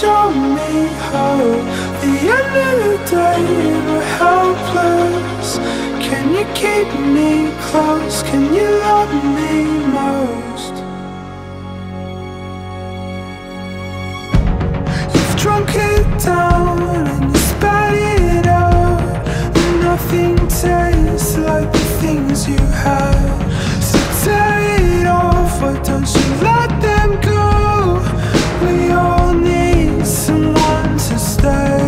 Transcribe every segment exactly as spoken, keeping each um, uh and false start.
show me how. The end of the day we're helpless. Can you keep me close? Can you love me most? You've drunk it down and you spat it out, and nothing tastes like the things you had. So tear it off, why don't you let them go? We all need someone to stay.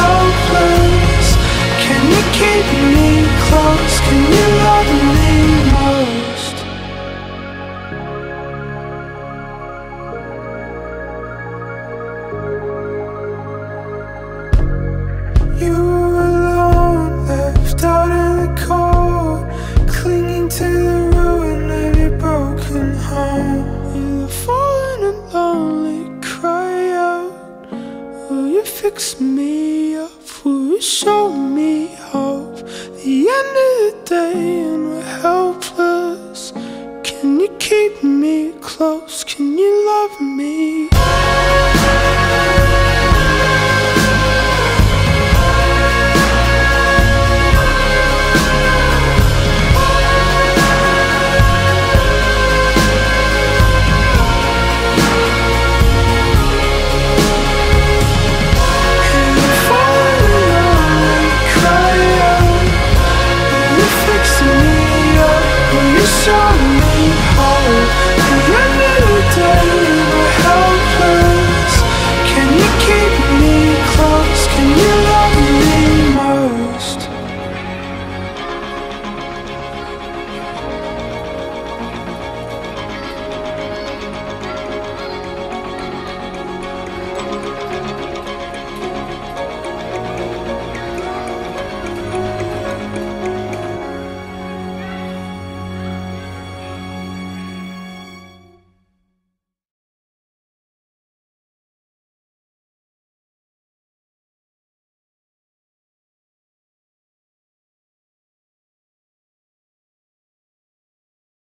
Helpless, can you keep me close? Can you love me?